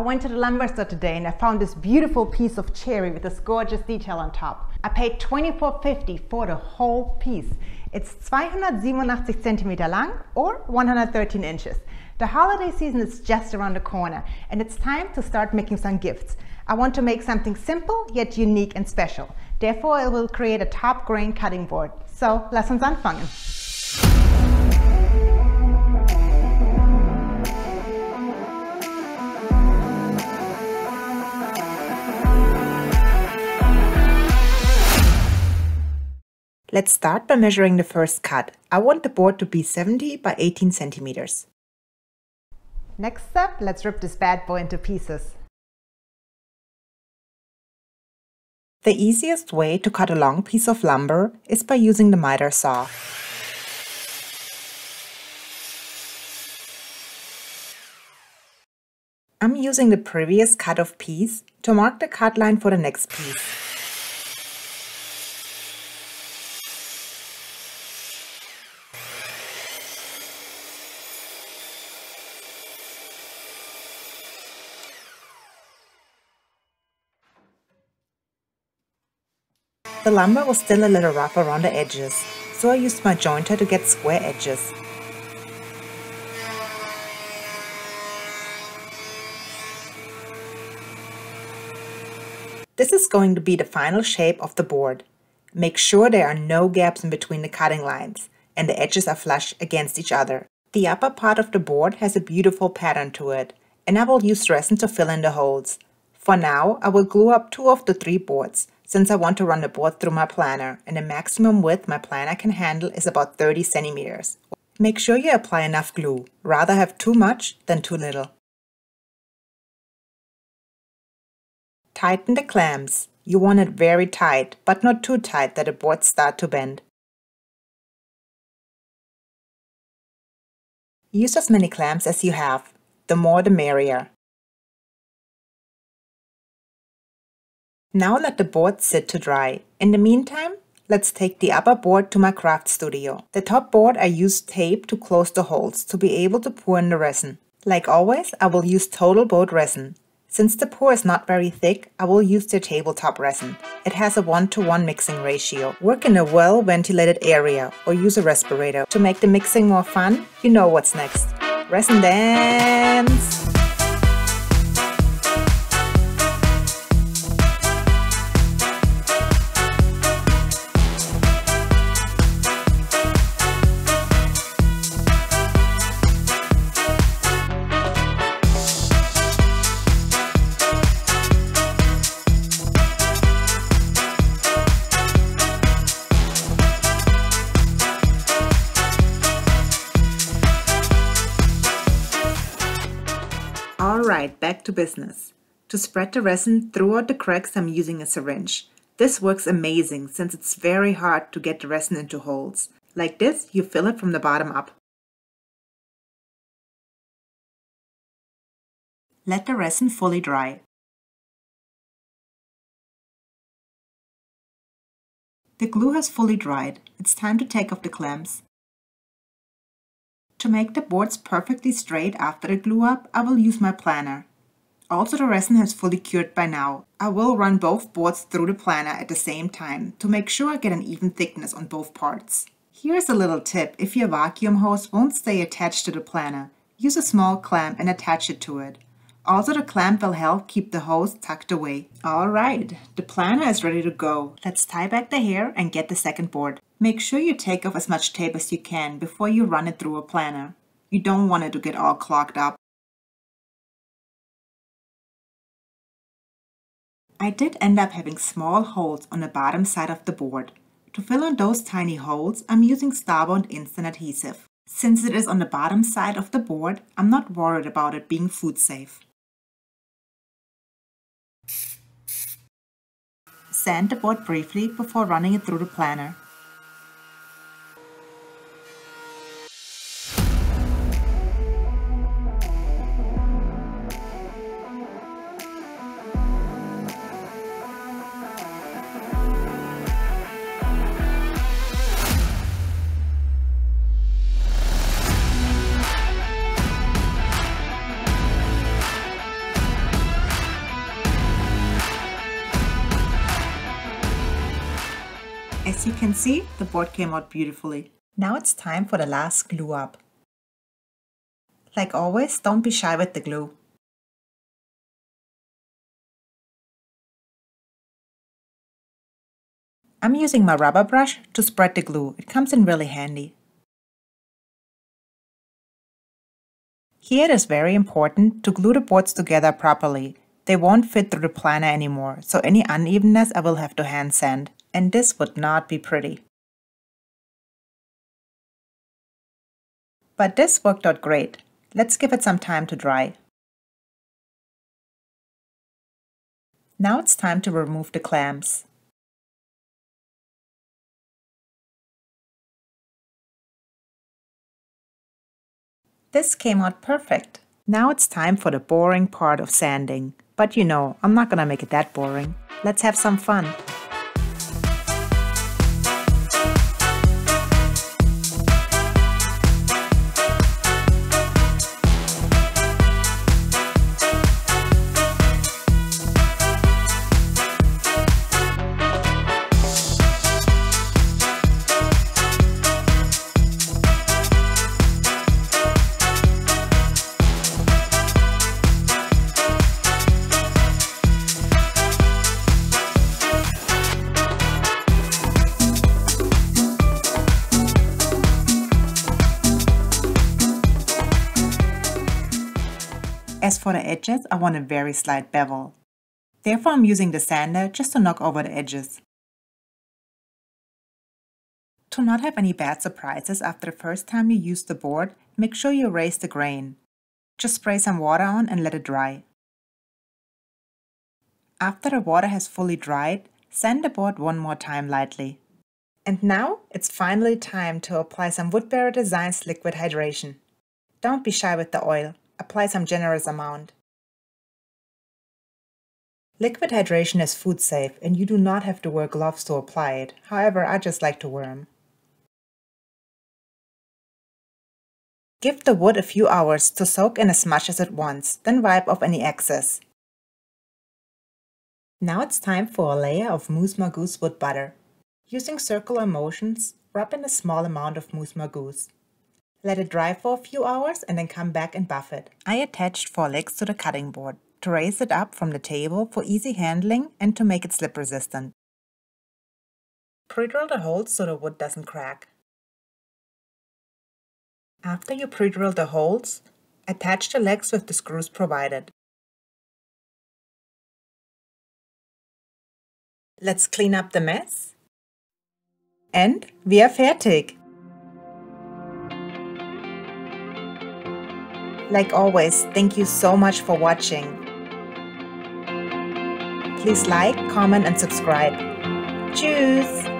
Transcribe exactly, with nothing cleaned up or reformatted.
I went to the Lambert's today and I found this beautiful piece of cherry with this gorgeous detail on top. I paid twenty-four fifty for the whole piece. It's two hundred eighty-seven centimeters long or one hundred thirteen inches. The holiday season is just around the corner and it's time to start making some gifts. I want to make something simple yet unique and special. Therefore, I will create a top grain cutting board. So, lass uns anfangen. Let's start by measuring the first cut. I want the board to be seventy by eighteen centimeters. Next step, let's rip this bad boy into pieces. The easiest way to cut a long piece of lumber is by using the miter saw. I'm using the previous cut of piece to mark the cut line for the next piece. The lumber was still a little rough around the edges, so I used my jointer to get square edges. This is going to be the final shape of the board. Make sure there are no gaps in between the cutting lines and the edges are flush against each other. The upper part of the board has a beautiful pattern to it, and I will use resin to fill in the holes. For now, I will glue up two of the three boards, since I want to run the board through my planer, and the maximum width my planer can handle is about thirty centimeters. Make sure you apply enough glue. Rather have too much than too little. Tighten the clamps. You want it very tight, but not too tight that the boards start to bend. Use as many clamps as you have. The more the merrier. Now let the board sit to dry. In the meantime, let's take the upper board to my craft studio. The top board I used tape to close the holes to be able to pour in the resin. Like always, I will use Total Boat resin. Since the pour is not very thick, I will use the tabletop resin. It has a one to one mixing ratio. Work in a well-ventilated area or use a respirator. To make the mixing more fun, you know what's next. Resin dance! Alright, back to business. To spread the resin throughout the cracks, I'm using a syringe. This works amazing since it's very hard to get the resin into holes. Like this, you fill it from the bottom up. Let the resin fully dry. The glue has fully dried. It's time to take off the clamps. To make the boards perfectly straight after the glue up, I will use my planer. Also, the resin has fully cured by now. I will run both boards through the planer at the same time to make sure I get an even thickness on both parts. Here's a little tip if your vacuum hose won't stay attached to the planer. Use a small clamp and attach it to it. Also, the clamp will help keep the hose tucked away. Alright, the planer is ready to go. Let's tie back the hair and get the second board. Make sure you take off as much tape as you can before you run it through a planer. You don't want it to get all clogged up. I did end up having small holes on the bottom side of the board. To fill in those tiny holes, I'm using Starbond Instant Adhesive. Since it is on the bottom side of the board, I'm not worried about it being food safe. Sand the board briefly before running it through the planer. As you can see, the board came out beautifully. Now it's time for the last glue up. Like always, don't be shy with the glue. I'm using my rubber brush to spread the glue. It comes in really handy. Here it is very important to glue the boards together properly. They won't fit through the planer anymore, so any unevenness I will have to hand sand, and this would not be pretty. But this worked out great. Let's give it some time to dry. Now it's time to remove the clamps. This came out perfect. Now it's time for the boring part of sanding. But you know, I'm not gonna make it that boring. Let's have some fun. As for the edges, I want a very slight bevel. Therefore, I'm using the sander just to knock over the edges. To not have any bad surprises after the first time you use the board, make sure you erase the grain. Just spray some water on and let it dry. After the water has fully dried, sand the board one more time lightly. And now, it's finally time to apply some Woodberry Designs Liquid Hydration. Don't be shy with the oil. Apply some generous amount. Liquid hydration is food safe and you do not have to wear gloves to apply it. However, I just like to wear them. Give the wood a few hours to soak in as much as it wants, then wipe off any excess. Now it's time for a layer of Moose Magoose wood butter. Using circular motions, rub in a small amount of Moose Magoose. Let it dry for a few hours and then come back and buff it. I attached four legs to the cutting board to raise it up from the table for easy handling and to make it slip resistant. Pre-drill the holes so the wood doesn't crack. After you pre-drill the holes, attach the legs with the screws provided. Let's clean up the mess. And we are fertig! Like always, thank you so much for watching. Please like, comment and subscribe. Tschüss!